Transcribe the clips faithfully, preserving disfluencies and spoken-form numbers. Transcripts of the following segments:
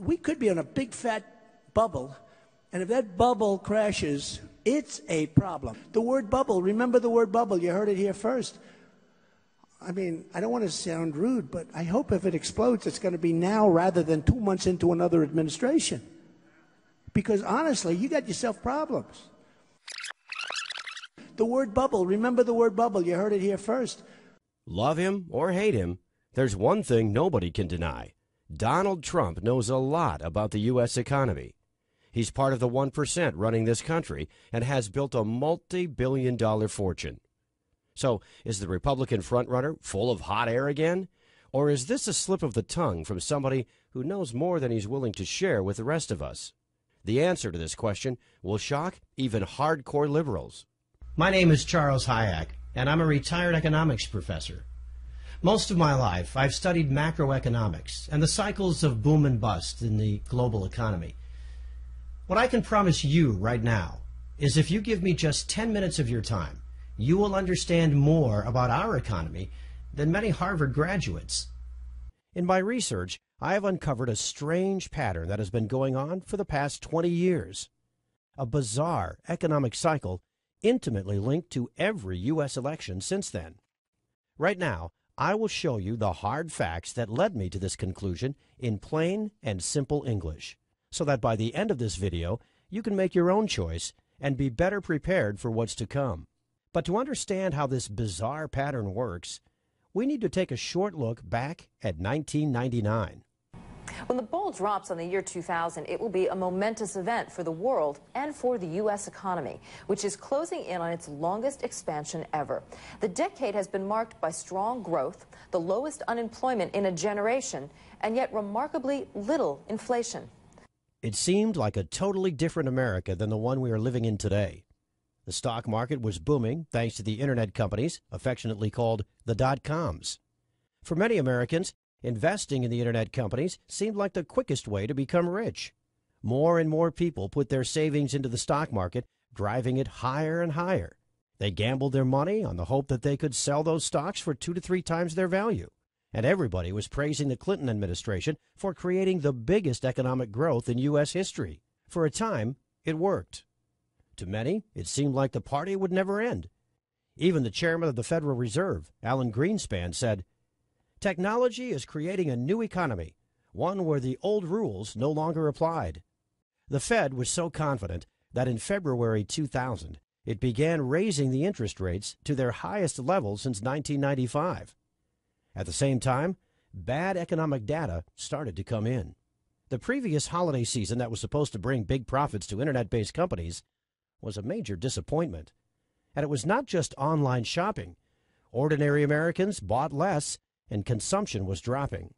we could be on a big fat bubble, and if that bubble crashes, it's a problem. The word bubble, remember the word bubble, you heard it here first. I mean, I don't want to sound rude, but I hope if it explodes, it's going to be now rather than two months into another administration. Because honestly, you got yourself problems. The word bubble, remember the word bubble, you heard it here first. Love him or hate him, there's one thing nobody can deny. Donald Trump knows a lot about the U S economy. He's part of the one percent running this country and has built a multi-billion dollar fortune. So is the Republican frontrunner full of hot air again? Or is this a slip of the tongue from somebody who knows more than he's willing to share with the rest of us? The answer to this question will shock even hardcore liberals. My name is Charles Hayek, and I'm a retired economics professor. Most of my life, I've studied macroeconomics and the cycles of boom and bust in the global economy. What I can promise you right now is if you give me just ten minutes of your time, you will understand more about our economy than many Harvard graduates. In my research, I have uncovered a strange pattern that has been going on for the past twenty years. A bizarre economic cycle intimately linked to every U S election since then. Right now, I will show you the hard facts that led me to this conclusion in plain and simple English, so that by the end of this video, you can make your own choice and be better prepared for what's to come. But to understand how this bizarre pattern works, we need to take a short look back at nineteen ninety-nine. When the bull drops on the year two thousand, it will be a momentous event for the world and for the U S economy, which is closing in on its longest expansion ever. The decade has been marked by strong growth, the lowest unemployment in a generation, and yet remarkably little inflation. It seemed like a totally different America than the one we are living in today. The stock market was booming thanks to the internet companies, affectionately called the dot-coms. For many Americans, investing in the internet companies seemed like the quickest way to become rich. More and more people put their savings into the stock market, driving it higher and higher. They gambled their money on the hope that they could sell those stocks for two to three times their value. And everybody was praising the Clinton administration for creating the biggest economic growth in U S history. For a time, it worked. To many, it seemed like the party would never end. Even the chairman of the Federal Reserve, Alan Greenspan, said, "Technology is creating a new economy, one where the old rules no longer applied." The Fed was so confident that in February two thousand, it began raising the interest rates to their highest level since nineteen ninety-five. At the same time, bad economic data started to come in. The previous holiday season that was supposed to bring big profits to internet-based companies was a major disappointment. And it was not just online shopping. Ordinary Americans bought less, and consumption was dropping.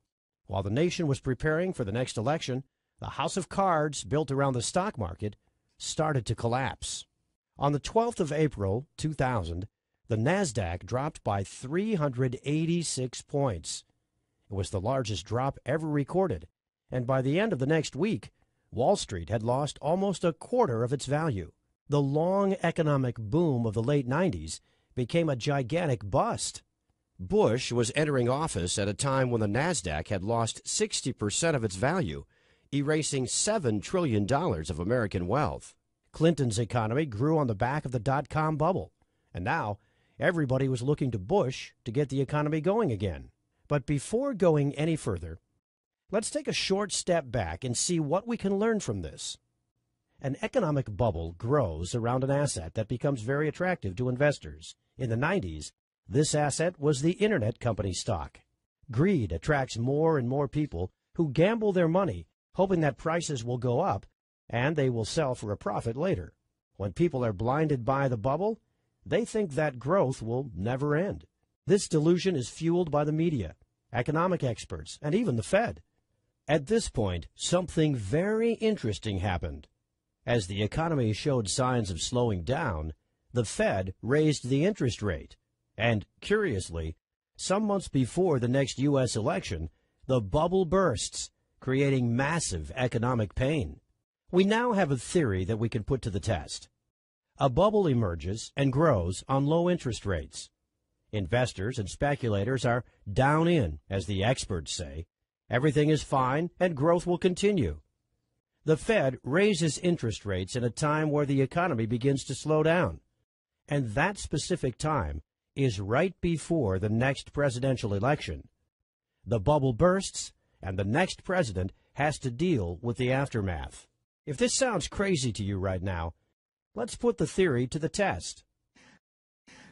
While the nation was preparing for the next election, the house of cards built around the stock market started to collapse. On the twelfth of April two thousand, the NASDAQ dropped by three hundred eighty-six points. It was the largest drop ever recorded, and by the end of the next week, Wall Street had lost almost a quarter of its value. The long economic boom of the late nineties became a gigantic bust. Bush was entering office at a time when the NASDAQ had lost sixty percent of its value, erasing seven trillion dollars of American wealth. Clinton's economy grew on the back of the dot-com bubble, and now everybody was looking to Bush to get the economy going again. But before going any further, let's take a short step back and see what we can learn from this. An economic bubble grows around an asset that becomes very attractive to investors. In the nineties, this asset was the internet company stock. Greed attracts more and more people who gamble their money, hoping that prices will go up and they will sell for a profit later. When people are blinded by the bubble, they think that growth will never end. This delusion is fueled by the media, economic experts, and even the Fed. At this point, something very interesting happened. As the economy showed signs of slowing down, the Fed raised the interest rate. And, curiously, some months before the next U S election, the bubble bursts, creating massive economic pain. We now have a theory that we can put to the test. A bubble emerges and grows on low interest rates. Investors and speculators are down in, as the experts say, everything is fine and growth will continue. The Fed raises interest rates in a time where the economy begins to slow down. And that specific time is right before the next presidential election. The bubble bursts, and the next president has to deal with the aftermath. If this sounds crazy to you right now, let's put the theory to the test.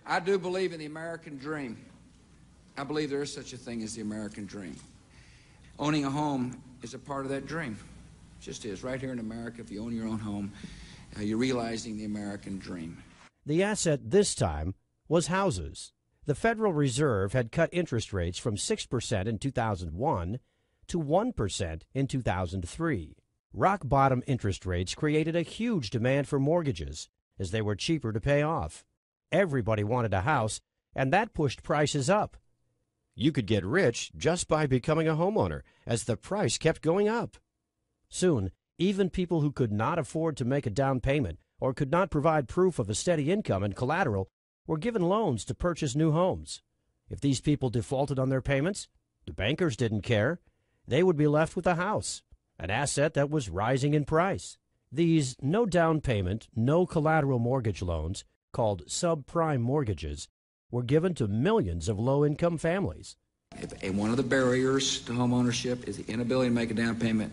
I do believe in the American dream. I believe there is such a thing as the American dream. Owning a home is a part of that dream. It just is. Right here in America, if you own your own home, uh, you're realizing the American dream. The asset this time was houses. The Federal Reserve had cut interest rates from six percent in two thousand one to one percent in two thousand three. Rock-bottom interest rates created a huge demand for mortgages, as they were cheaper to pay off. Everybody wanted a house, and that pushed prices up. You could get rich just by becoming a homeowner, as the price kept going up. Soon, even people who could not afford to make a down payment or could not provide proof of a steady income and collateral were given loans to purchase new homes. If these people defaulted on their payments, the bankers didn't care. They would be left with a house, an asset that was rising in price. These no-down payment, no-collateral mortgage loans, called subprime mortgages, were given to millions of low-income families. If one of the barriers to home ownership is the inability to make a down payment,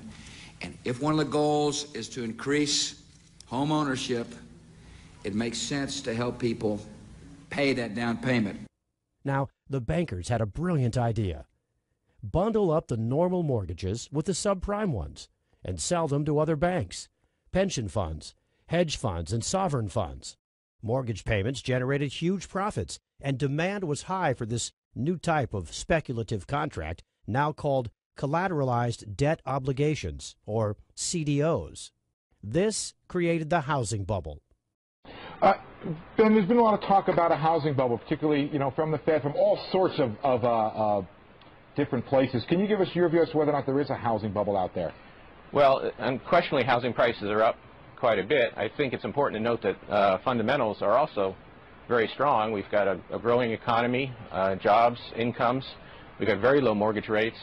and if one of the goals is to increase home ownership, it makes sense to help people pay that down payment. Now, the bankers had a brilliant idea. Bundle up the normal mortgages with the subprime ones and sell them to other banks, pension funds, hedge funds, and sovereign funds. Mortgage payments generated huge profits, and demand was high for this new type of speculative contract, now called collateralized debt obligations, or C D Os. This created the housing bubble. Uh, Ben, there's been a lot of talk about a housing bubble, particularly, you know, from the Fed, from all sorts of, of uh, uh, different places. Can you give us your view as to whether or not there is a housing bubble out there? Well, unquestionably, housing prices are up quite a bit. I think it's important to note that uh, fundamentals are also very strong. We've got a, a growing economy, uh, jobs, incomes. We've got very low mortgage rates.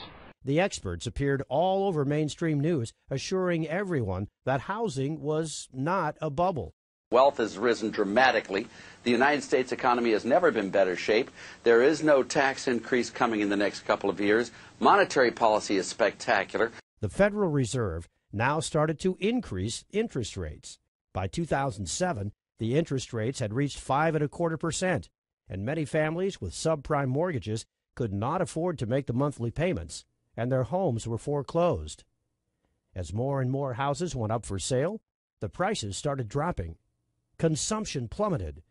The experts appeared all over mainstream news, assuring everyone that housing was not a bubble. Wealth has risen dramatically. The United States economy has never been better shape. There is no tax increase coming in the next couple of years. Monetary policy is spectacular. The Federal Reserve now started to increase interest rates. By two thousand seven, the interest rates had reached five and a quarter percent, and many families with subprime mortgages could not afford to make the monthly payments, and their homes were foreclosed. As more and more houses went up for sale, the prices started dropping. Consumption plummeted.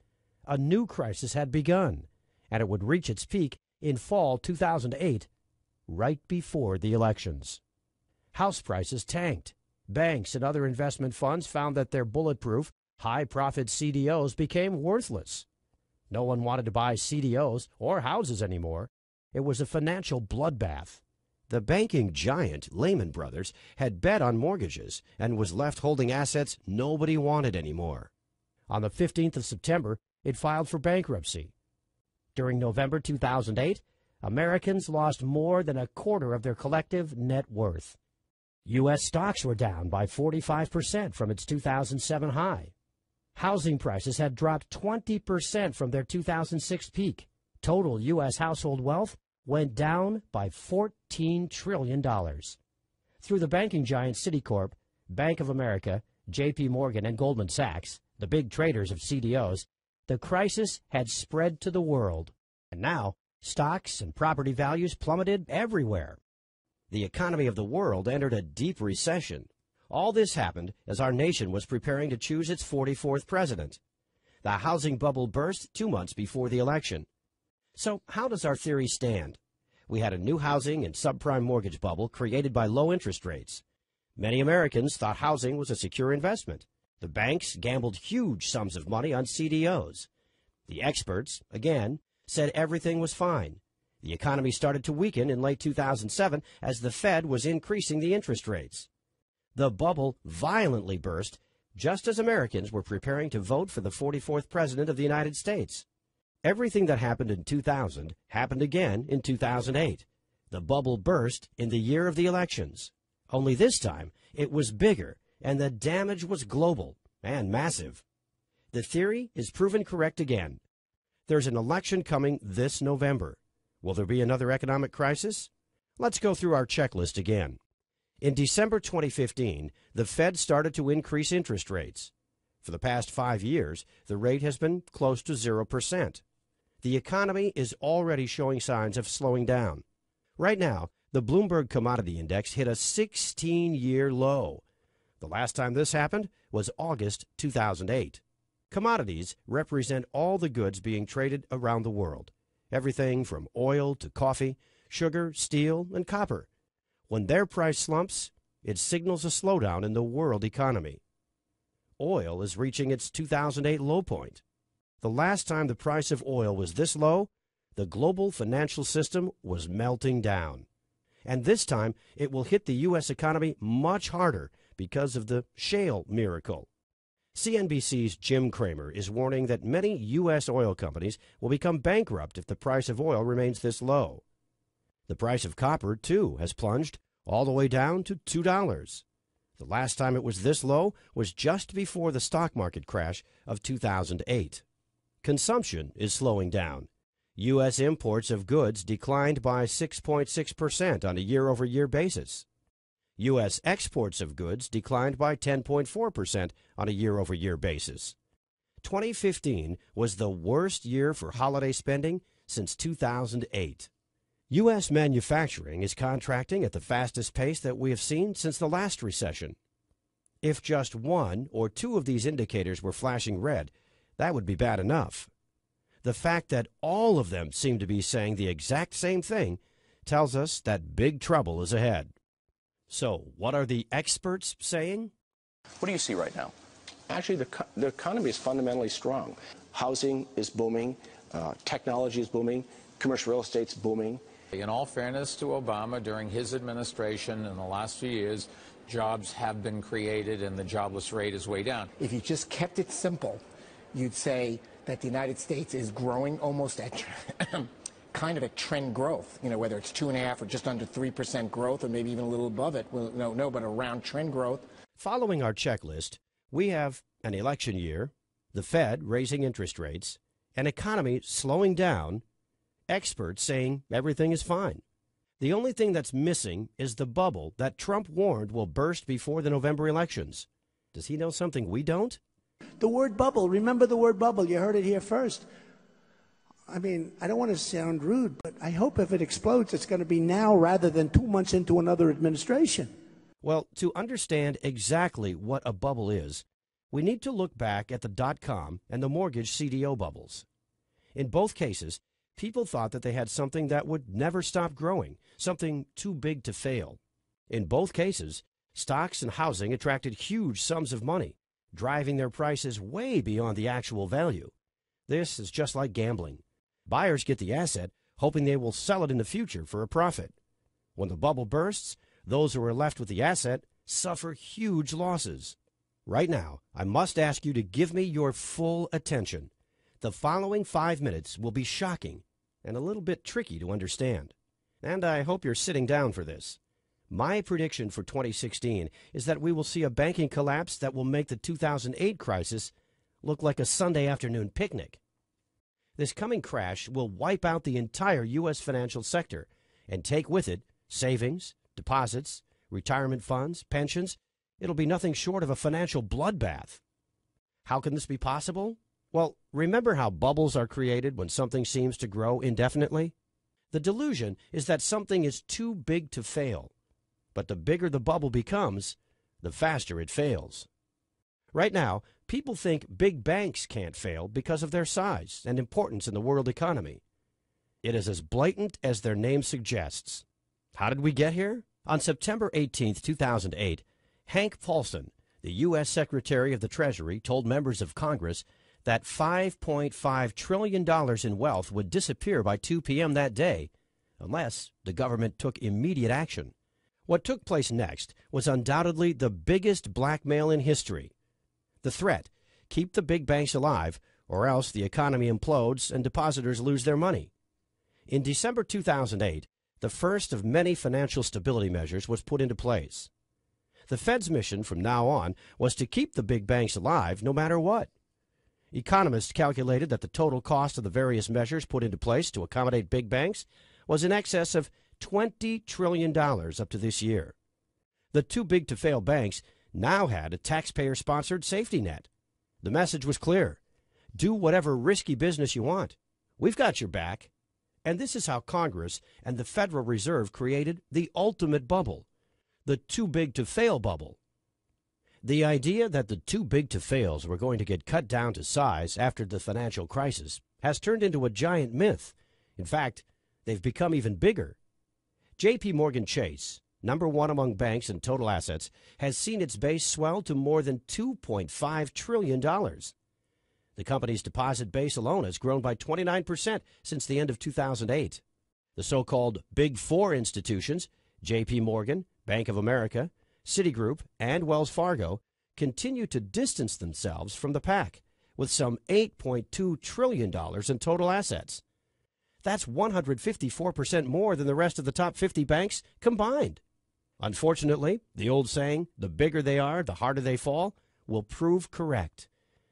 A new crisis had begun, and it would reach its peak in fall two thousand eight, right before the elections. House prices tanked. Banks and other investment funds found that their bulletproof, high-profit C D Os became worthless. No one wanted to buy C D Os or houses anymore. It was a financial bloodbath. The banking giant, Lehman Brothers, had bet on mortgages and was left holding assets nobody wanted anymore. On the fifteenth of September, it filed for bankruptcy. During November two thousand eight, Americans lost more than a quarter of their collective net worth. U S stocks were down by forty-five percent from its two thousand seven high. Housing prices had dropped twenty percent from their two thousand six peak. Total U S household wealth went down by fourteen trillion dollars. Through the banking giant Citicorp, Bank of America, J P Morgan, and Goldman Sachs, the big traders of C D Os, the crisis had spread to the world. And now, stocks and property values plummeted everywhere. The economy of the world entered a deep recession. All this happened as our nation was preparing to choose its forty-fourth president. The housing bubble burst two months before the election. So, how does our theory stand? We had a new housing and subprime mortgage bubble created by low interest rates. Many Americans thought housing was a secure investment. The banks gambled huge sums of money on C D Os. The experts, again, said everything was fine. The economy started to weaken in late two thousand seven as the Fed was increasing the interest rates. The bubble violently burst just as Americans were preparing to vote for the forty-fourth president of the United States. Everything that happened in two thousand happened again in two thousand eight. The bubble burst in the year of the elections. Only this time, it was bigger, and the damage was global and massive. The theory is proven correct again. There's an election coming this November. Will there be another economic crisis? Let's go through our checklist again. In December twenty fifteen, the Fed started to increase interest rates. For the past five years, the rate has been close to zero percent. The economy is already showing signs of slowing down. Right now, the Bloomberg Commodity Index hit a sixteen-year low. The last time this happened was August two thousand eight. Commodities represent all the goods being traded around the world, everything from oil to coffee, sugar, steel, and copper. When their price slumps, it signals a slowdown in the world economy. Oil is reaching its two thousand eight low point. The last time the price of oil was this low, the global financial system was melting down. And this time, it will hit the U S economy much harder because of the shale miracle. C N B C's Jim Cramer is warning that many U S oil companies will become bankrupt if the price of oil remains this low. The price of copper, too, has plunged all the way down to two dollars. The last time it was this low was just before the stock market crash of two thousand eight. Consumption is slowing down. U S imports of goods declined by six point six percent on a year-over-year basis. U S exports of goods declined by ten point four percent on a year-over-year basis. twenty fifteen was the worst year for holiday spending since two thousand eight. U S manufacturing is contracting at the fastest pace that we have seen since the last recession. If just one or two of these indicators were flashing red, that would be bad enough. The fact that all of them seem to be saying the exact same thing tells us that big trouble is ahead. So, what are the experts saying? What do you see right now? Actually, the, co the economy is fundamentally strong. Housing is booming, uh, technology is booming, commercial real estate is booming. In all fairness to Obama, during his administration in the last few years, jobs have been created and the jobless rate is way down. If you just kept it simple, you'd say that the United States is growing almost at kind of a trend growth, you know, whether it's two and a half or just under three percent growth or maybe even a little above it. Well, no, no, but around trend growth. Following our checklist, we have an election year, the Fed raising interest rates, an economy slowing down, experts saying everything is fine. The only thing that's missing is the bubble that Trump warned will burst before the November elections. Does he know something we don't? The word bubble. Remember the word bubble. You heard it here first. I mean, I don't want to sound rude, but I hope if it explodes, it's going to be now rather than two months into another administration. Well, to understand exactly what a bubble is, we need to look back at the dot-com and the mortgage C D O bubbles. In both cases, people thought that they had something that would never stop growing, something too big to fail. In both cases, stocks and housing attracted huge sums of money, driving their prices way beyond the actual value. This is just like gambling. Buyers get the asset, hoping they will sell it in the future for a profit. When the bubble bursts, those who are left with the asset suffer huge losses. Right now, I must ask you to give me your full attention. The following five minutes will be shocking and a little bit tricky to understand. And I hope you're sitting down for this. My prediction for twenty sixteen is that we will see a banking collapse that will make the two thousand eight crisis look like a Sunday afternoon picnic. This coming crash will wipe out the entire U S financial sector and take with it savings, deposits, retirement funds, pensions. It'll be nothing short of a financial bloodbath. How can this be possible? Well, remember how bubbles are created when something seems to grow indefinitely? The delusion is that something is too big to fail. But the bigger the bubble becomes, the faster it fails. Right now, people think big banks can't fail because of their size and importance in the world economy. It is as blatant as their name suggests. How did we get here? On September eighteenth two thousand eight, Hank Paulson, the U S Secretary of the Treasury, told members of Congress that five point five trillion dollars in wealth would disappear by two p m that day, unless the government took immediate action. What took place next was undoubtedly the biggest blackmail in history. The threat, keep the big banks alive, or else the economy implodes and depositors lose their money. In December two thousand eight, the first of many financial stability measures was put into place. The Fed's mission from now on was to keep the big banks alive no matter what. Economists calculated that the total cost of the various measures put into place to accommodate big banks was in excess of twenty trillion dollars up to this year. The too-big-to-fail banks now had a taxpayer-sponsored safety net. The message was clear. Do whatever risky business you want. We've got your back. And this is how Congress and the Federal Reserve created the ultimate bubble, the too-big-to-fail bubble. The idea that the too-big-to-fails were going to get cut down to size after the financial crisis has turned into a giant myth. In fact, they've become even bigger. J P Morgan Chase, number one among banks in total assets, has seen its base swell to more than two point five trillion dollars. The company's deposit base alone has grown by twenty-nine percent since the end of two thousand eight. The so-called Big Four institutions, J P Morgan, Bank of America, Citigroup, and Wells Fargo, continue to distance themselves from the pack, with some eight point two trillion dollars in total assets. That's one hundred fifty-four percent more than the rest of the top fifty banks combined. Unfortunately, the old saying, the bigger they are, the harder they fall, will prove correct.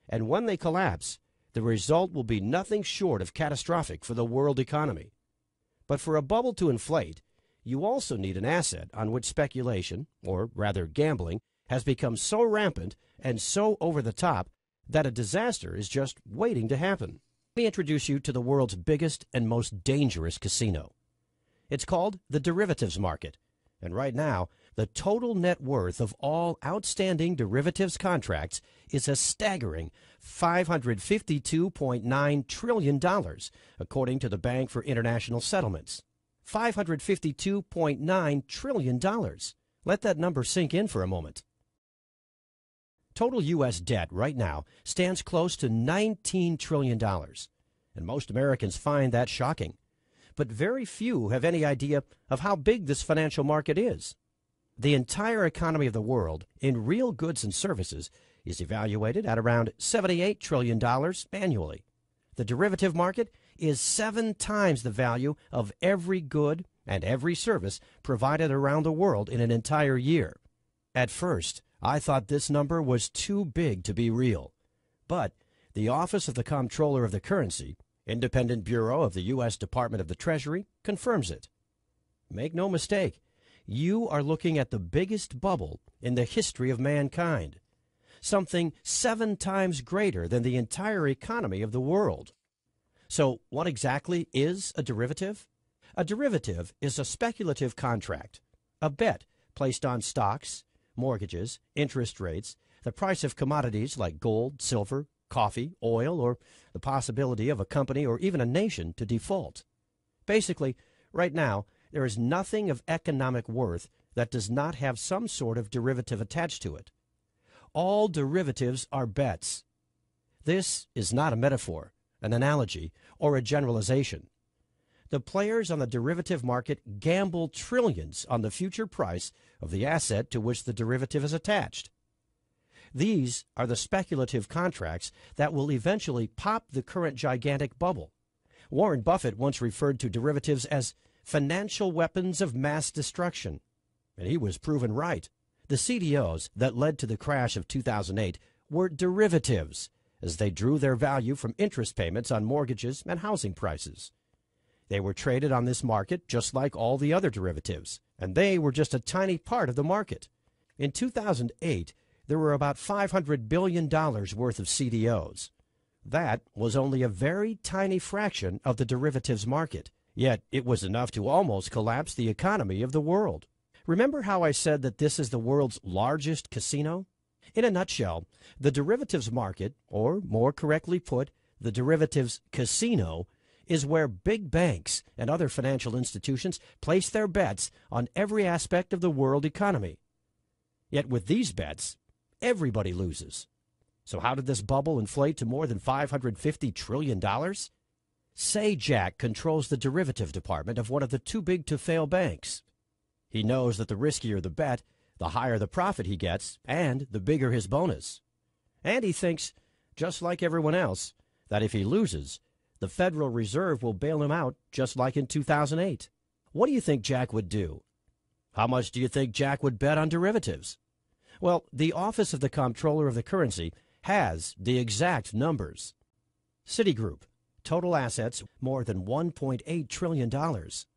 And when they collapse, the result will be nothing short of catastrophic for the world economy. But for a bubble to inflate, you also need an asset on which speculation, or rather gambling, has become so rampant and so over the top that a disaster is just waiting to happen. Let me introduce you to the world's biggest and most dangerous casino. It's called the derivatives market, and right now, the total net worth of all outstanding derivatives contracts is a staggering five hundred fifty-two point nine trillion dollars, according to the Bank for International Settlements. five hundred fifty-two point nine trillion dollars. Let that number sink in for a moment. Total U S debt right now stands close to nineteen trillion dollars, and most Americans find that shocking. But very few have any idea of how big this financial market is. The entire economy of the world in real goods and services is evaluated at around seventy-eight trillion dollars annually. The derivative market is seven times the value of every good and every service provided around the world in an entire year. At first, I thought this number was too big to be real. But the Office of the Comptroller of the Currency, independent bureau of the U S Department of the Treasury, confirms it. Make no mistake, you are looking at the biggest bubble in the history of mankind, something seven times greater than the entire economy of the world. So what exactly is a derivative? A derivative is a speculative contract, a bet placed on stocks, mortgages, interest rates, the price of commodities like gold, silver, coffee, oil, or the possibility of a company or even a nation to default. Basically, right now, there is nothing of economic worth that does not have some sort of derivative attached to it. All derivatives are bets. This is not a metaphor, an analogy, or a generalization. The players on the derivative market gamble trillions on the future price of the asset to which the derivative is attached. These are the speculative contracts that will eventually pop the current gigantic bubble. Warren Buffett once referred to derivatives as financial weapons of mass destruction. And he was proven right. The C D Os that led to the crash of two thousand eight were derivatives, as they drew their value from interest payments on mortgages and housing prices. They were traded on this market just like all the other derivatives, and they were just a tiny part of the market. In two thousand eight, there were about five hundred billion dollars worth of C D Os. That was only a very tiny fraction of the derivatives market. Yet it was enough to almost collapse the economy of the world. Remember how I said that this is the world's largest casino? In a nutshell, the derivatives market, or more correctly put, the derivatives casino, is where big banks and other financial institutions place their bets on every aspect of the world economy. Yet with these bets, everybody loses. So how did this bubble inflate to more than five hundred fifty trillion dollars? Sajak controls the derivative department of one of the too-big-to-fail banks. He knows that the riskier the bet, the higher the profit he gets, and the bigger his bonus. And he thinks, just like everyone else, that if he loses, the Federal Reserve will bail him out just like in two thousand eight. What do you think Jack would do? How much do you think Jack would bet on derivatives? Well, the Office of the Comptroller of the Currency has the exact numbers. Citigroup, total assets more than one point eight trillion dollars.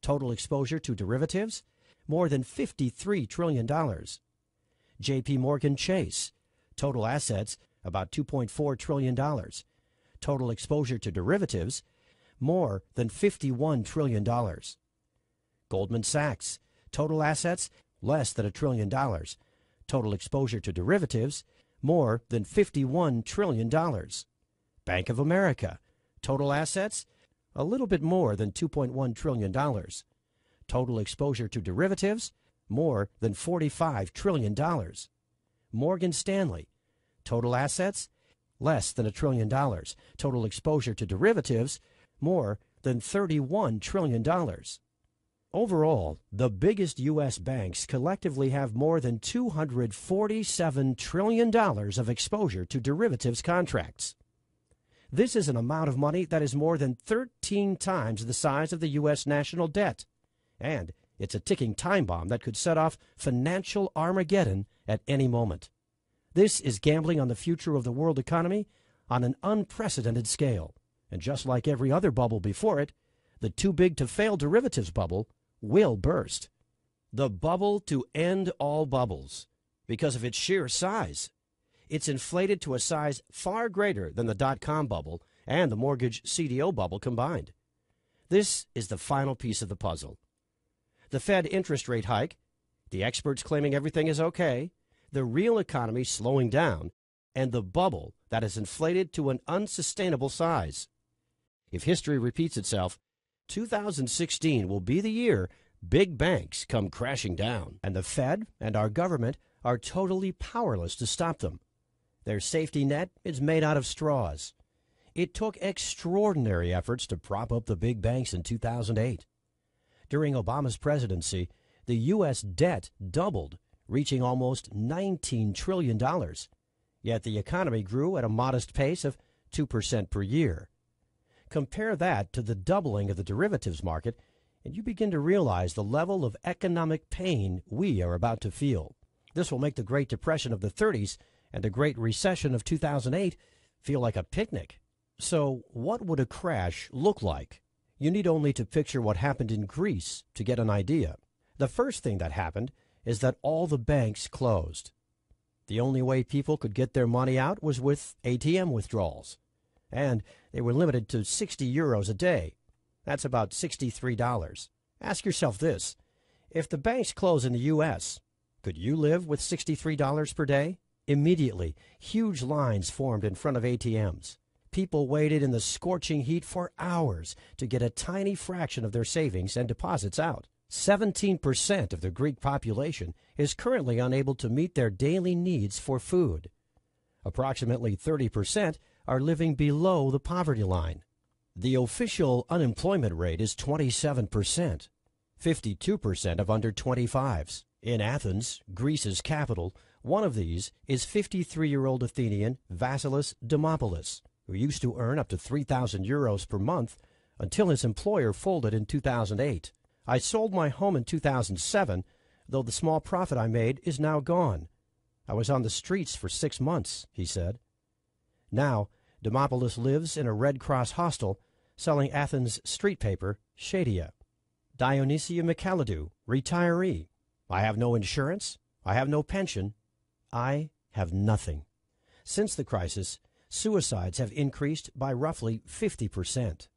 Total exposure to derivatives, more than fifty-three trillion dollars. J P Morgan Chase, total assets about two point four trillion dollars. Total exposure to derivatives, more than fifty-one trillion dollars. Goldman Sachs, total assets less than a trillion dollars. Total exposure to derivatives, more than fifty-one trillion dollars. Bank of America, total assets, a little bit more than two point one trillion dollars. Total exposure to derivatives, more than forty-five trillion dollars. Morgan Stanley, total assets, less than a trillion dollars. Total exposure to derivatives, more than thirty-one trillion dollars. Overall, the biggest U S banks collectively have more than two hundred forty-seven trillion dollars of exposure to derivatives contracts. This is an amount of money that is more than thirteen times the size of the U S national debt, and it's a ticking time bomb that could set off financial Armageddon at any moment. This is gambling on the future of the world economy on an unprecedented scale, and just like every other bubble before it, the too-big-to-fail derivatives bubble will burst. The bubble to end all bubbles, because of its sheer size. It's inflated to a size far greater than the dot-com bubble and the mortgage C D O bubble combined. This is the final piece of the puzzle. The Fed interest rate hike, the experts claiming everything is okay, the real economy slowing down, and the bubble that is inflated to an unsustainable size. If history repeats itself, two thousand sixteen will be the year big banks come crashing down, and the Fed and our government are totally powerless to stop them. Their safety net is made out of straws. It took extraordinary efforts to prop up the big banks in two thousand eight. During Obama's presidency, the U S debt doubled, reaching almost nineteen trillion dollars, yet the economy grew at a modest pace of two percent per year. Compare that to the doubling of the derivatives market, and you begin to realize the level of economic pain we are about to feel. This will make the Great Depression of the thirties and the Great Recession of two thousand eight feel like a picnic. So what would a crash look like? You need only to picture what happened in Greece to get an idea. The first thing that happened is that all the banks closed. The only way people could get their money out was with A T M withdrawals, and they were limited to sixty euros a day. That's about sixty-three dollars. Ask yourself this. If the banks close in the U S, could you live with sixty-three dollars per day? Immediately, huge lines formed in front of A T Ms. People waited in the scorching heat for hours to get a tiny fraction of their savings and deposits out. seventeen percent of the Greek population is currently unable to meet their daily needs for food. Approximately thirty percent are living below the poverty line. The official unemployment rate is twenty-seven percent, fifty-two percent of under twenty-fives. In Athens, Greece's capital, one of these is fifty-three-year-old Athenian Vasilis Demopolis, who used to earn up to three thousand euros per month until his employer folded in two thousand eight. I sold my home in two thousand seven, though the small profit I made is now gone. I was on the streets for six months, he said. Now, Demopolis lives in a Red Cross hostel selling Athens street paper, Shadia. Dionysia Michaladou, retiree. I have no insurance. I have no pension. I have nothing. Since the crisis, suicides have increased by roughly fifty percent.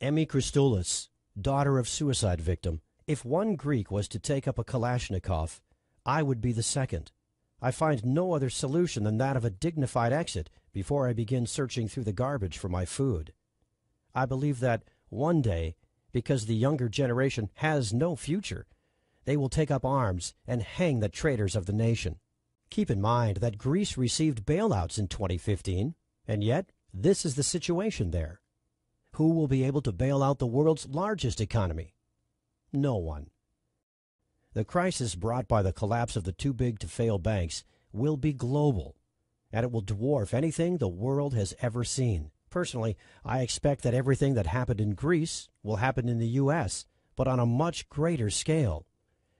Emmy Christoulis, daughter of suicide victim. If one Greek was to take up a Kalashnikov, I would be the second. I find no other solution than that of a dignified exit before I begin searching through the garbage for my food. I believe that one day, because the younger generation has no future, they will take up arms and hang the traitors of the nation. Keep in mind that Greece received bailouts in twenty fifteen, and yet this is the situation there. Who will be able to bail out the world's largest economy? No one. The crisis brought by the collapse of the too-big-to-fail banks will be global, and it will dwarf anything the world has ever seen. Personally, I expect that everything that happened in Greece will happen in the U S, but on a much greater scale.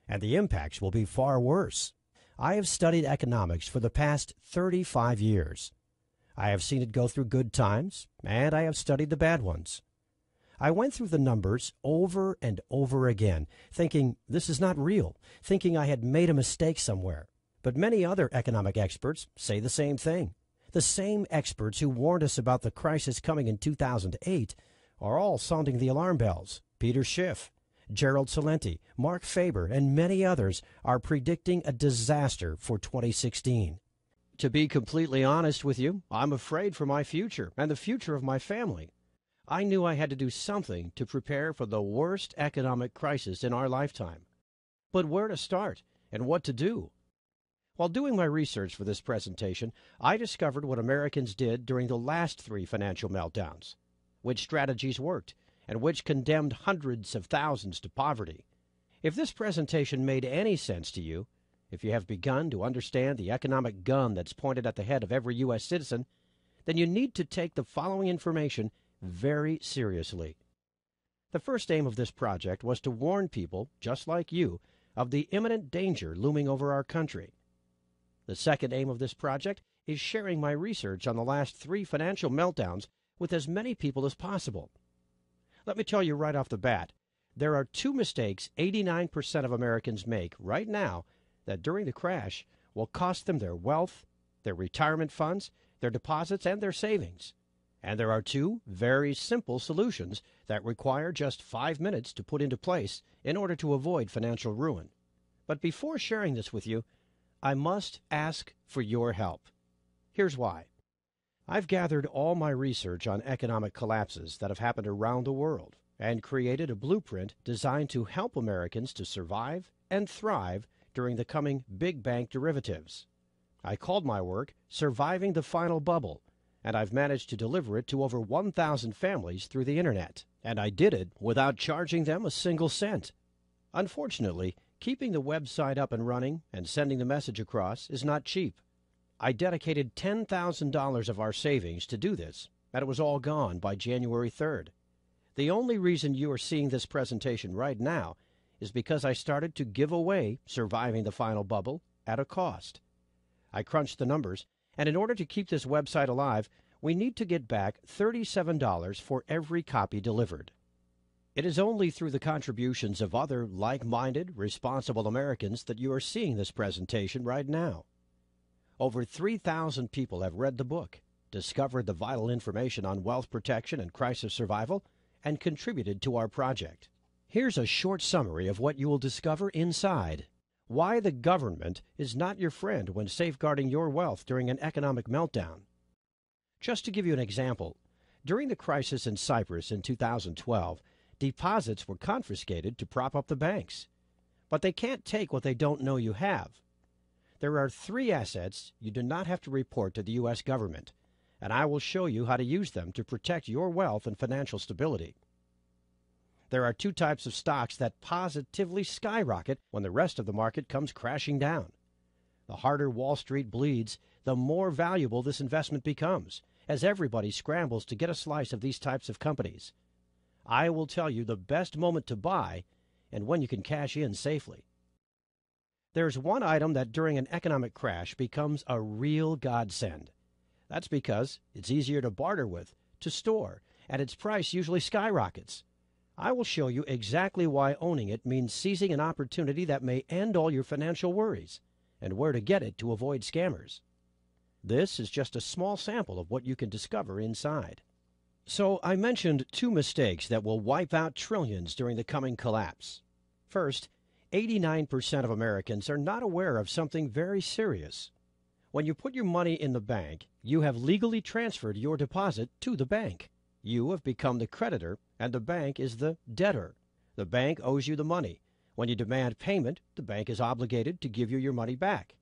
And the impacts will be far worse. I have studied economics for the past thirty-five years. I have seen it go through good times, and I have studied the bad ones. I went through the numbers over and over again, thinking this is not real, thinking I had made a mistake somewhere. But many other economic experts say the same thing. The same experts who warned us about the crisis coming in two thousand eight are all sounding the alarm bells. Peter Schiff, Gerald Celente, Mark Faber, and many others are predicting a disaster for twenty sixteen. To be completely honest with you, I'm afraid for my future and the future of my family. I knew I had to do something to prepare for the worst economic crisis in our lifetime. But where to start and what to do? While doing my research for this presentation, I discovered what Americans did during the last three financial meltdowns, which strategies worked, and which condemned hundreds of thousands to poverty. If this presentation made any sense to you, if you have begun to understand the economic gun that's pointed at the head of every U S citizen, then you need to take the following information very seriously. The first aim of this project was to warn people, just like you, of the imminent danger looming over our country. The second aim of this project is sharing my research on the last three financial meltdowns with as many people as possible. Let me tell you right off the bat, there are two mistakes eighty-nine percent of Americans make right now that during the crash will cost them their wealth, their retirement funds, their deposits, and their savings. And there are two very simple solutions that require just five minutes to put into place in order to avoid financial ruin. But before sharing this with you, I must ask for your help. Here's why. I've gathered all my research on economic collapses that have happened around the world and created a blueprint designed to help Americans to survive and thrive during the coming big bank derivatives. I called my work Surviving the Final Bubble, and I've managed to deliver it to over one thousand families through the internet, and I did it without charging them a single cent. Unfortunately, keeping the website up and running and sending the message across is not cheap. I dedicated ten thousand dollars of our savings to do this, and it was all gone by January third. The only reason you are seeing this presentation right now is because I started to give away Surviving the Final Bubble at a cost. I crunched the numbers, and in order to keep this website alive, we need to get back thirty-seven dollars for every copy delivered. It is only through the contributions of other like-minded, responsible Americans that you are seeing this presentation right now. Over three thousand people have read the book, discovered the vital information on wealth protection and crisis survival, and contributed to our project. Here's a short summary of what you will discover inside. Why the government is not your friend when safeguarding your wealth during an economic meltdown. Just to give you an example, during the crisis in Cyprus in two thousand twelve, deposits were confiscated to prop up the banks. But they can't take what they don't know you have. There are three assets you do not have to report to the U S government, and I will show you how to use them to protect your wealth and financial stability. There are two types of stocks that positively skyrocket when the rest of the market comes crashing down. The harder Wall Street bleeds, the more valuable this investment becomes, as everybody scrambles to get a slice of these types of companies. I will tell you the best moment to buy and when you can cash in safely. There's one item that during an economic crash becomes a real godsend. That's because it's easier to barter with, to store, and its price usually skyrockets. I will show you exactly why owning it means seizing an opportunity that may end all your financial worries and where to get it to avoid scammers. This is just a small sample of what you can discover inside. So I mentioned two mistakes that will wipe out trillions during the coming collapse. First, eighty-nine percent of Americans are not aware of something very serious. When you put your money in the bank, you have legally transferred your deposit to the bank. You have become the creditor, and the bank is the debtor. The bank owes you the money. When you demand payment, the bank is obligated to give you your money back.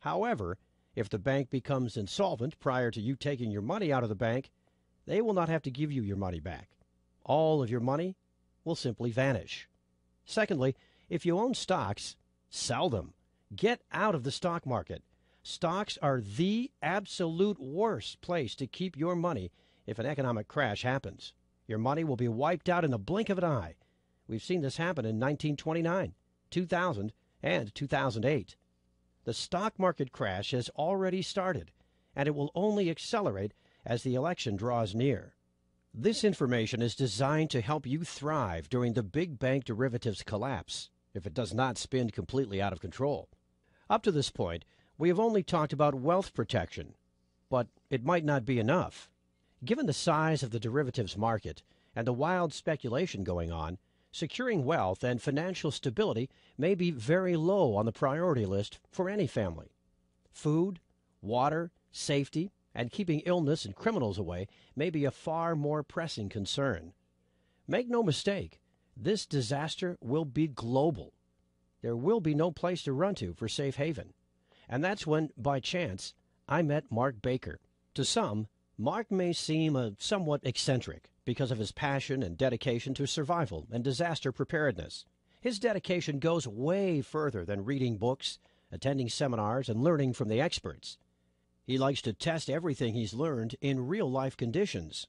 However, if the bank becomes insolvent prior to you taking your money out of the bank, they will not have to give you your money back. All of your money will simply vanish. Secondly, if you own stocks, sell them. Get out of the stock market. Stocks are the absolute worst place to keep your money if an economic crash happens. Your money will be wiped out in the blink of an eye. We've seen this happen in nineteen twenty-nine, two thousand, and two thousand eight. The stock market crash has already started, and it will only accelerate as the election draws near. This information is designed to help you thrive during the big bank derivatives collapse, if it does not spin completely out of control. Up to this point, we have only talked about wealth protection, but it might not be enough. Given the size of the derivatives market and the wild speculation going on, securing wealth and financial stability may be very low on the priority list for any family. Food, water, safety, and keeping illness and criminals away may be a far more pressing concern. Make no mistake, this disaster will be global. There will be no place to run to for safe haven. And that's when, by chance, I met Mark Baker. To some, Mark may seem a somewhat eccentric because of his passion and dedication to survival and disaster preparedness. His dedication goes way further than reading books, attending seminars, and learning from the experts. He likes to test everything he's learned in real-life conditions.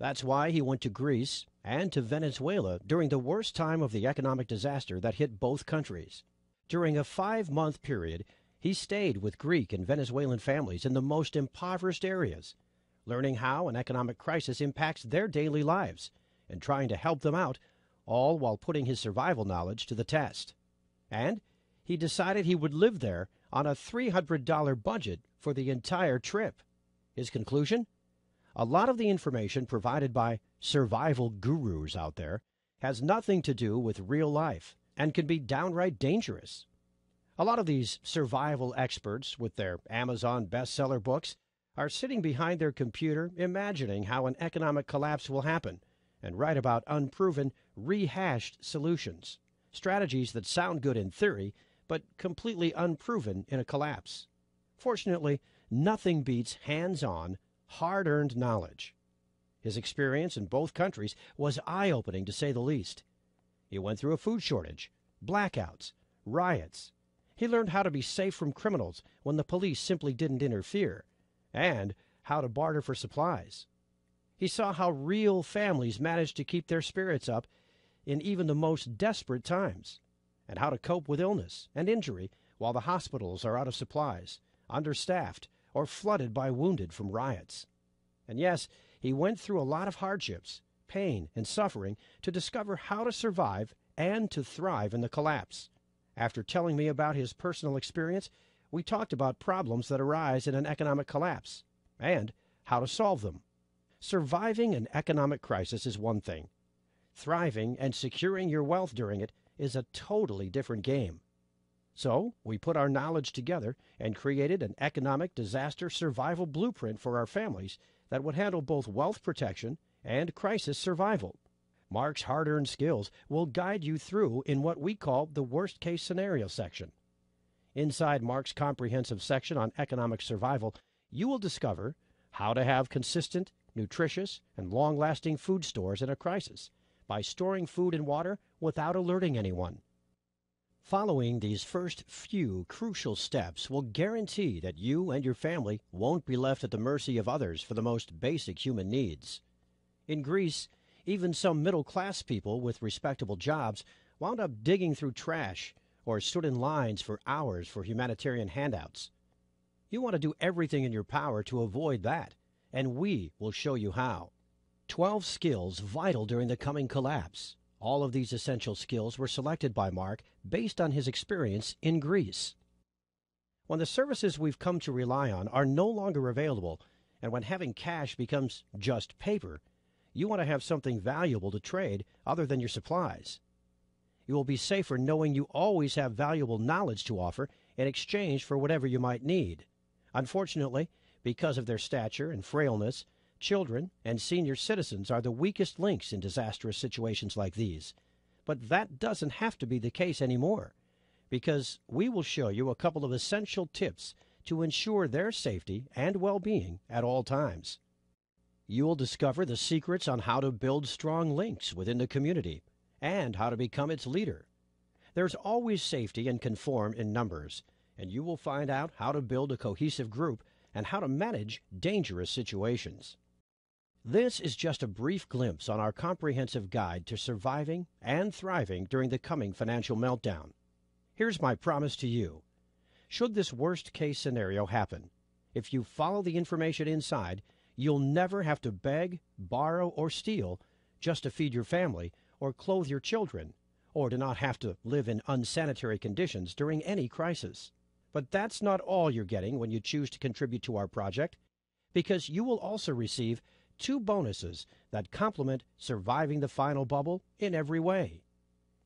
That's why he went to Greece and to Venezuela during the worst time of the economic disaster that hit both countries. During a five-month period, he stayed with Greek and Venezuelan families in the most impoverished areas, learning how an economic crisis impacts their daily lives and trying to help them out, all while putting his survival knowledge to the test. And he decided he would live there on a three hundred dollar budget for the entire trip. His conclusion? A lot of the information provided by survival gurus out there has nothing to do with real life and can be downright dangerous. A lot of these survival experts with their Amazon bestseller books are sitting behind their computer imagining how an economic collapse will happen and write about unproven, rehashed solutions, strategies that sound good in theory but completely unproven in a collapse. Fortunately, nothing beats hands-on, hard-earned knowledge. His experience in both countries was eye-opening, to say the least. He went through a food shortage, blackouts, riots. He learned how to be safe from criminals when the police simply didn't interfere, and how to barter for supplies. He saw how real families managed to keep their spirits up in even the most desperate times, and how to cope with illness and injury while the hospitals are out of supplies, understaffed, or flooded by wounded from riots. And yes, he went through a lot of hardships, pain, and suffering to discover how to survive and to thrive in the collapse. After telling me about his personal experience, we talked about problems that arise in an economic collapse and how to solve them. Surviving an economic crisis is one thing. Thriving and securing your wealth during it is a totally different game. So we put our knowledge together and created an economic disaster survival blueprint for our families that would handle both wealth protection and crisis survival. Mark's hard-earned skills will guide you through in what we call the worst-case scenario section. Inside Mark's comprehensive section on economic survival, you will discover how to have consistent, nutritious, and long-lasting food stores in a crisis by storing food and water without alerting anyone. Following these first few crucial steps will guarantee that you and your family won't be left at the mercy of others for the most basic human needs. In Greece, even some middle-class people with respectable jobs wound up digging through trash or stood in lines for hours for humanitarian handouts. You want to do everything in your power to avoid that, and we will show you how. Twelve skills vital during the coming collapse. All of these essential skills were selected by Mark based on his experience in Greece. When the services we've come to rely on are no longer available, and when having cash becomes just paper, you want to have something valuable to trade other than your supplies. You will be safer knowing you always have valuable knowledge to offer in exchange for whatever you might need. Unfortunately, because of their stature and frailness, children and senior citizens are the weakest links in disastrous situations like these. But that doesn't have to be the case anymore, because we will show you a couple of essential tips to ensure their safety and well-being at all times. You will discover the secrets on how to build strong links within the community and how to become its leader. There's always safety and conform in numbers, and you will find out how to build a cohesive group and how to manage dangerous situations. This is just a brief glimpse on our comprehensive guide to surviving and thriving during the coming financial meltdown. Here's my promise to you. Should this worst-case scenario happen, if you follow the information inside, you'll never have to beg, borrow, or steal just to feed your family or clothe your children, or to not have to live in unsanitary conditions during any crisis. But that's not all you're getting when you choose to contribute to our project, because you will also receive two bonuses that complement Surviving the Final Bubble in every way.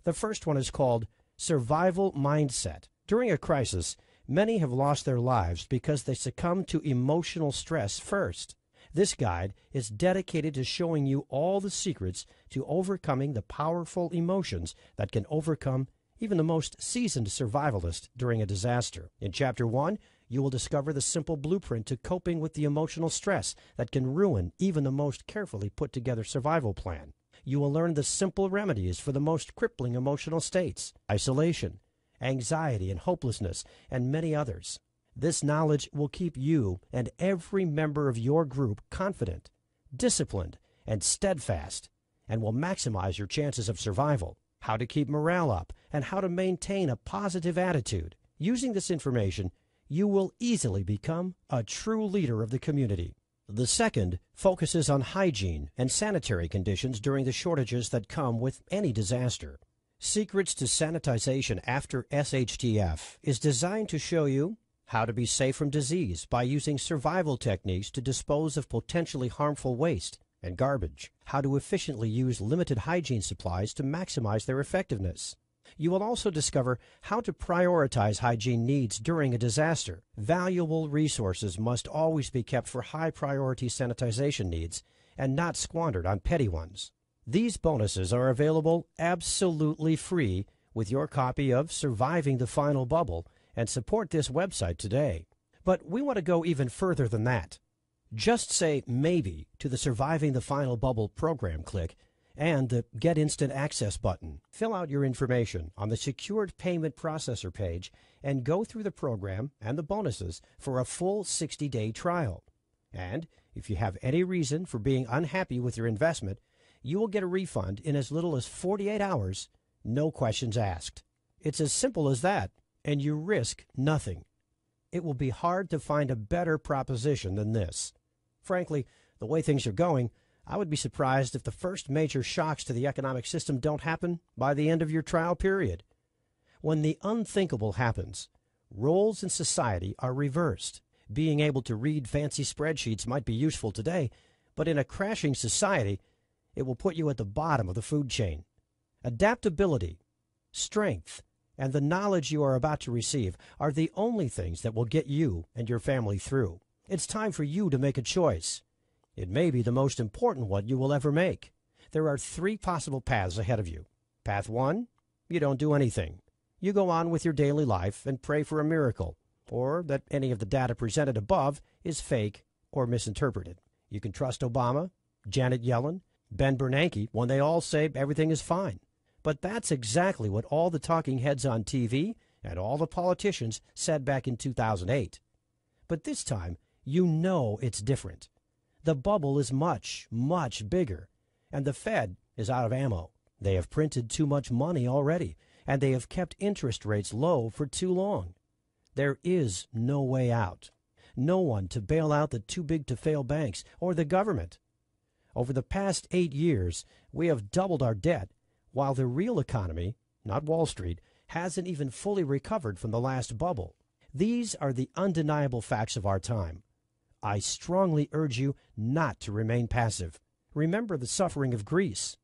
The first one is called Survival Mindset. During a crisis, many have lost their lives because they succumbed to emotional stress first. This guide is dedicated to showing you all the secrets to overcoming the powerful emotions that can overcome even the most seasoned survivalist during a disaster. In Chapter one, you will discover the simple blueprint to coping with the emotional stress that can ruin even the most carefully put-together survival plan. You will learn the simple remedies for the most crippling emotional states, isolation, anxiety and hopelessness, and many others. This knowledge will keep you and every member of your group confident, disciplined, and steadfast, and will maximize your chances of survival. How to keep morale up and how to maintain a positive attitude. Using this information, you will easily become a true leader of the community. The second focuses on hygiene and sanitary conditions during the shortages that come with any disaster. Secrets to Sanitization After S H T F is designed to show you how to be safe from disease by using survival techniques to dispose of potentially harmful waste and garbage, how to efficiently use limited hygiene supplies to maximize their effectiveness. You will also discover how to prioritize hygiene needs during a disaster. Valuable resources must always be kept for high-priority sanitization needs and not squandered on petty ones. These bonuses are available absolutely free with your copy of Surviving the Final Bubble, and support this website today. But we want to go even further than that. Just say maybe to the Surviving the Final Bubble program click and the Get Instant Access button. Fill out your information on the Secured Payment Processor page and go through the program and the bonuses for a full sixty-day trial. And if you have any reason for being unhappy with your investment, you will get a refund in as little as forty-eight hours, no questions asked. It's as simple as that, and you risk nothing. It will be hard to find a better proposition than this. Frankly, the way things are going, I would be surprised if the first major shocks to the economic system don't happen by the end of your trial period. When the unthinkable happens, roles in society are reversed. Being able to read fancy spreadsheets might be useful today, but in a crashing society, it will put you at the bottom of the food chain. Adaptability, strength, and the knowledge you are about to receive are the only things that will get you and your family through. It's time for you to make a choice. It may be the most important one you will ever make. There are three possible paths ahead of you. Path one, you don't do anything. You go on with your daily life and pray for a miracle, or that any of the data presented above is fake or misinterpreted. You can trust Obama, Janet Yellen, Ben Bernanke when they all say everything is fine. But that's exactly what all the talking heads on T V and all the politicians said back in two thousand eight. But this time, you know it's different. The bubble is much, much bigger, and the Fed is out of ammo. They have printed too much money already, and they have kept interest rates low for too long. There is no way out. No one to bail out the too-big-to-fail banks or the government. Over the past eight years, we have doubled our debt, while the real economy, not Wall Street, hasn't even fully recovered from the last bubble. These are the undeniable facts of our time. I strongly urge you not to remain passive. Remember the suffering of Greece.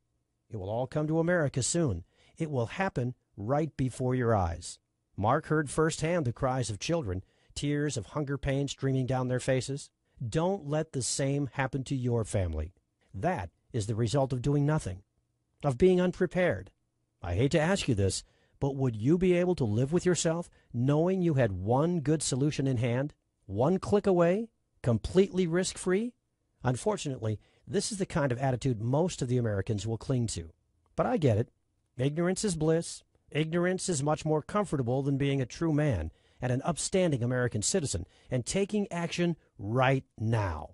It will all come to America soon. It will happen right before your eyes. Mark heard firsthand the cries of children, tears of hunger pain streaming down their faces. Don't let the same happen to your family. That is the result of doing nothing, of being unprepared. I hate to ask you this, but would you be able to live with yourself knowing you had one good solution in hand, one click away, completely risk-free? Unfortunately, this is the kind of attitude most of the Americans will cling to. But I get it. Ignorance is bliss. Ignorance is much more comfortable than being a true man and an upstanding American citizen and taking action right now.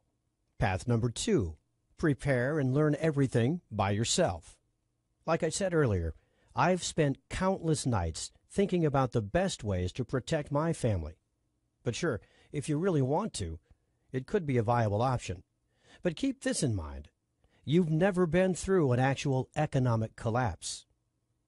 Path number two, prepare, and learn everything by yourself. Like I said earlier, I've spent countless nights thinking about the best ways to protect my family. But sure, if you really want to, it could be a viable option. But keep this in mind. You've never been through an actual economic collapse.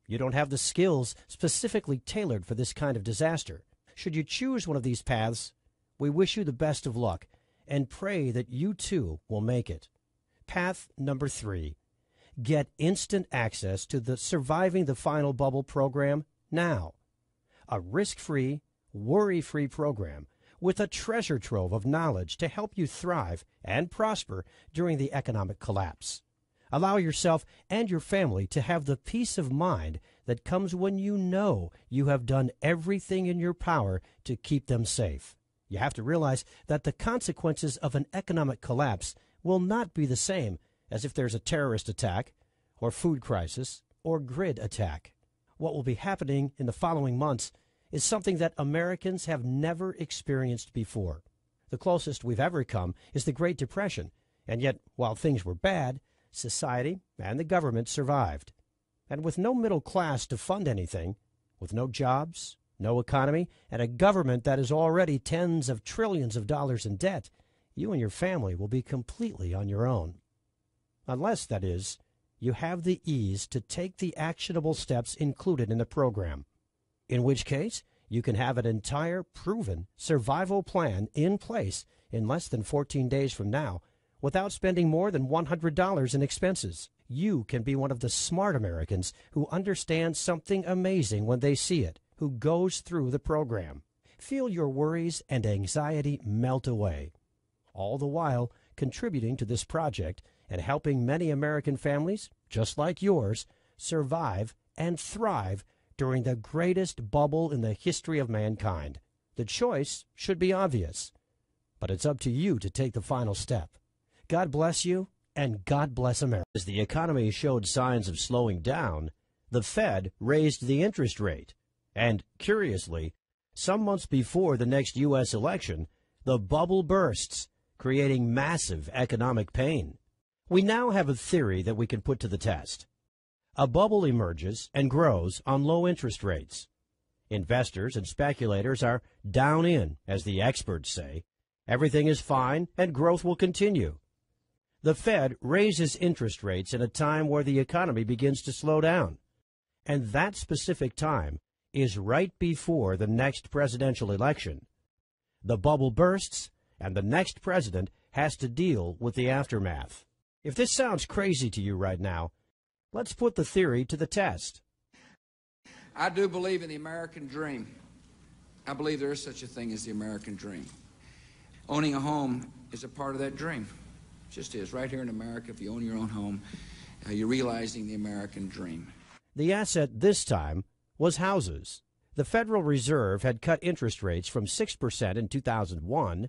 You don't have the skills specifically tailored for this kind of disaster. Should you choose one of these paths, we wish you the best of luck and pray that you too will make it. Path number three. Get instant access to the Surviving the Final Bubble program now. A risk-free, worry-free program with a treasure trove of knowledge to help you thrive and prosper during the economic collapse. Allow yourself and your family to have the peace of mind that comes when you know you have done everything in your power to keep them safe. You have to realize that the consequences of an economic collapse will not be the same as if there's a terrorist attack or food crisis or grid attack. What will be happening in the following months is something that Americans have never experienced before. The closest we've ever come is the Great Depression, and yet, while things were bad, society and the government survived. And with no middle class to fund anything, with no jobs, no economy, and a government that is already tens of trillions of dollars in debt, you and your family will be completely on your own. Unless, that is, you have the ease to take the actionable steps included in the program. In which case, you can have an entire proven survival plan in place in less than fourteen days from now without spending more than one hundred dollars in expenses. You can be one of the smart Americans who understands something amazing when they see it, who goes through the program. Feel your worries and anxiety melt away, all the while contributing to this project and helping many American families, just like yours, survive and thrive during the greatest bubble in the history of mankind. The choice should be obvious, but it's up to you to take the final step. God bless you, and God bless America. As the economy showed signs of slowing down, the Fed raised the interest rate. And, curiously, some months before the next U S election, the bubble bursts, creating massive economic pain. We now have a theory that we can put to the test. A bubble emerges and grows on low interest rates. Investors and speculators are down in, as the experts say. Everything is fine and growth will continue. The Fed raises interest rates in a time where the economy begins to slow down. And that specific time is right before the next presidential election. The bubble bursts and the next president has to deal with the aftermath. If this sounds crazy to you right now, let's put the theory to the test. I do believe in the American dream. I believe there is such a thing as the American dream. Owning a home is a part of that dream. It just is. Right here in America, if you own your own home, uh, you're realizing the American dream. The asset this time was houses. The Federal Reserve had cut interest rates from six percent in two thousand one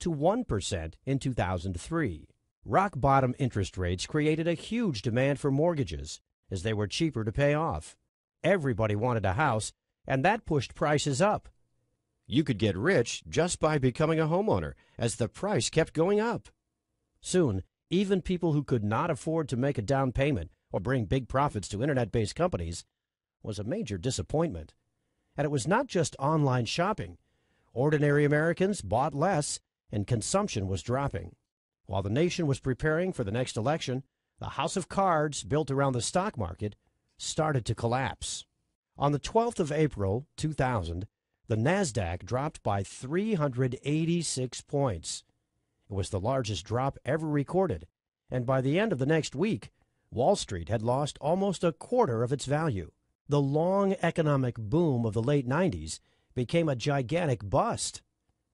to one percent in two thousand three. Rock-bottom interest rates created a huge demand for mortgages, as they were cheaper to pay off. Everybody wanted a house, and that pushed prices up. You could get rich just by becoming a homeowner, as the price kept going up. Soon, even people who could not afford to make a down payment or bring big profits to Internet-based companies was a major disappointment. And it was not just online shopping. Ordinary Americans bought less, and consumption was dropping. While the nation was preparing for the next election, the house of cards built around the stock market started to collapse. On the twelfth of April, two thousand, the NASDAQ dropped by three hundred eighty-six points. It was the largest drop ever recorded, and by the end of the next week, Wall Street had lost almost a quarter of its value. The long economic boom of the late nineties became a gigantic bust.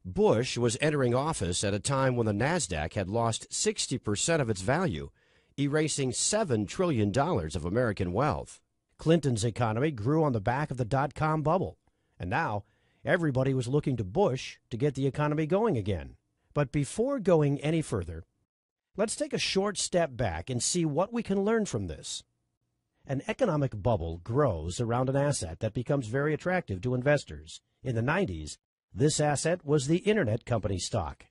Bush was entering office at a time when the NASDAQ had lost sixty percent of its value, erasing seven trillion dollars of American wealth. Clinton's economy grew on the back of the dot-com bubble, and now everybody was looking to Bush to get the economy going again. But before going any further, let's take a short step back and see what we can learn from this. An economic bubble grows around an asset that becomes very attractive to investors. In the nineties, this asset was the Internet company stock.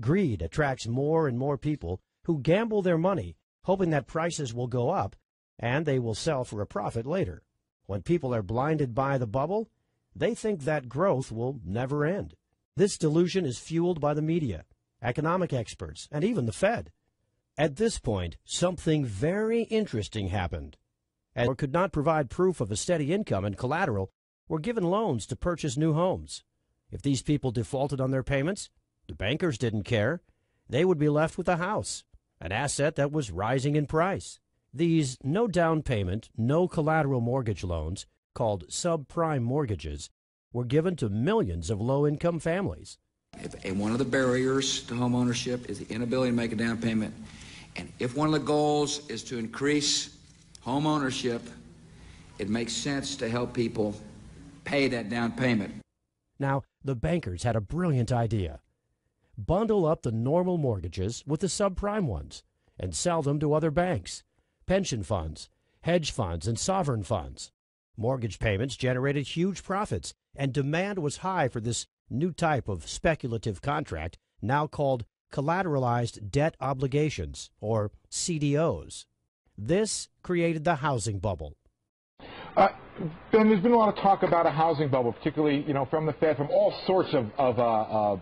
Greed attracts more and more people who gamble their money, hoping that prices will go up and they will sell for a profit later. When people are blinded by the bubble, they think that growth will never end. This delusion is fueled by the media, economic experts, and even the Fed. At this point, something very interesting happened. As they could not provide proof of a steady income and collateral, were given loans to purchase new homes. If these people defaulted on their payments, the bankers didn't care. They would be left with a house, an asset that was rising in price. These no-down payment, no-collateral mortgage loans, called subprime mortgages, were given to millions of low-income families. And one of the barriers to home ownership is the inability to make a down payment. And if one of the goals is to increase home ownership, it makes sense to help people pay that down payment. Now, the bankers had a brilliant idea. Bundle up the normal mortgages with the subprime ones and sell them to other banks, pension funds, hedge funds, and sovereign funds. Mortgage payments generated huge profits, and demand was high for this new type of speculative contract, now called collateralized debt obligations, or C D Os. This created the housing bubble. Uh, Ben, there's been a lot of talk about a housing bubble, particularly, you know, from the Fed, from all sorts of, of uh, uh,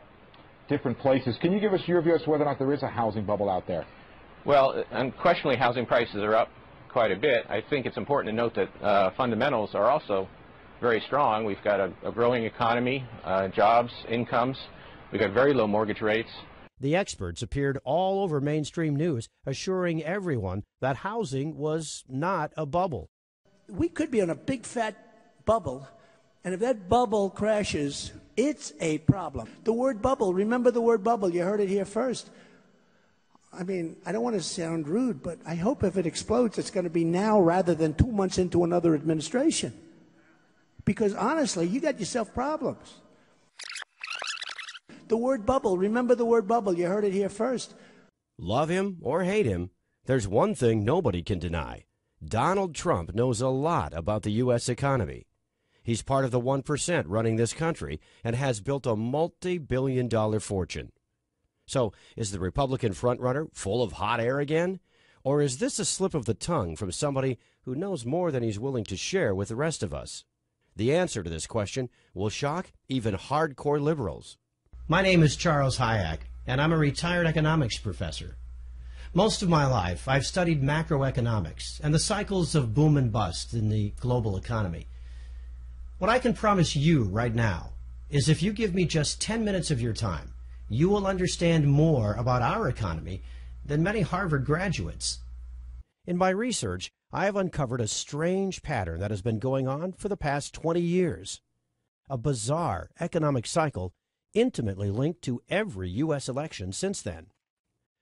different places. Can you give us your view as to whether or not there is a housing bubble out there? Well, unquestionably, housing prices are up quite a bit. I think it's important to note that uh, fundamentals are also very strong. We've got a, a growing economy, uh, jobs, incomes. We've got very low mortgage rates. The experts appeared all over mainstream news, assuring everyone that housing was not a bubble. We could be in a big fat bubble, and if that bubble crashes, it's a problem. The word bubble, remember the word bubble, you heard it here first. I mean, I don't want to sound rude, but I hope if it explodes, it's going to be now rather than two months into another administration. Because honestly, you got yourself problems. The word bubble, remember the word bubble, you heard it here first. Love him or hate him, there's one thing nobody can deny. Donald Trump knows a lot about the U S economy. He's part of the one percent running this country and has built a multi-billion dollar fortune. So is the Republican frontrunner full of hot air again? Or is this a slip of the tongue from somebody who knows more than he's willing to share with the rest of us? The answer to this question will shock even hardcore liberals. My name is Charles Hayek, and I'm a retired economics professor. Most of my life, I've studied macroeconomics and the cycles of boom and bust in the global economy. What I can promise you right now is if you give me just ten minutes of your time, you will understand more about our economy than many Harvard graduates. In my research, I have uncovered a strange pattern that has been going on for the past twenty years. A bizarre economic cycle intimately linked to every U S election since then.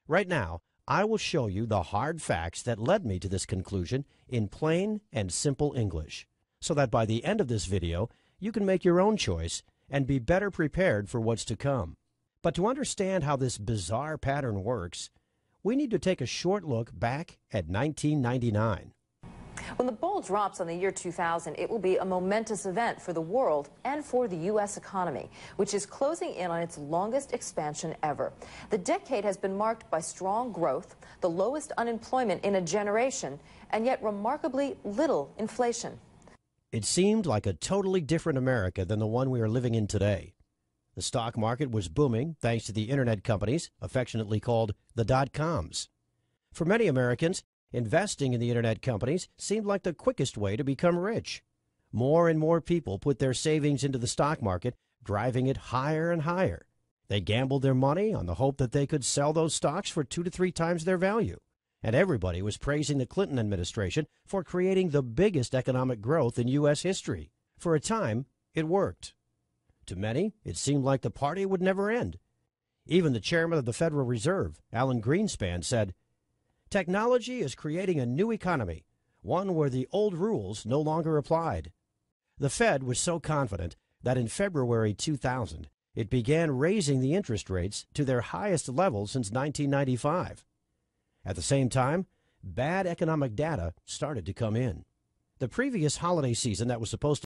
Right now, I will show you the hard facts that led me to this conclusion in plain and simple English, so that by the end of this video, you can make your own choice and be better prepared for what's to come. But to understand how this bizarre pattern works, we need to take a short look back at nineteen ninety-nine. When the ball drops on the year two thousand, it will be a momentous event for the world and for the U S economy, which is closing in on its longest expansion ever. The decade has been marked by strong growth, the lowest unemployment in a generation, and yet remarkably little inflation. It seemed like a totally different America than the one we are living in today. The stock market was booming thanks to the internet companies, affectionately called the dot-coms. For many Americans, investing in the internet companies seemed like the quickest way to become rich. More and more people put their savings into the stock market, driving it higher and higher. They gambled their money on the hope that they could sell those stocks for two to three times their value. And everybody was praising the Clinton administration for creating the biggest economic growth in U S history. For a time, it worked. To many, it seemed like the party would never end. Even the chairman of the Federal Reserve, Alan Greenspan, said, "Technology is creating a new economy, one where the old rules no longer applied." The Fed was so confident that in February two thousand, it began raising the interest rates to their highest level since nineteen ninety-five. At the same time, bad economic data started to come in. The previous holiday season that was supposed to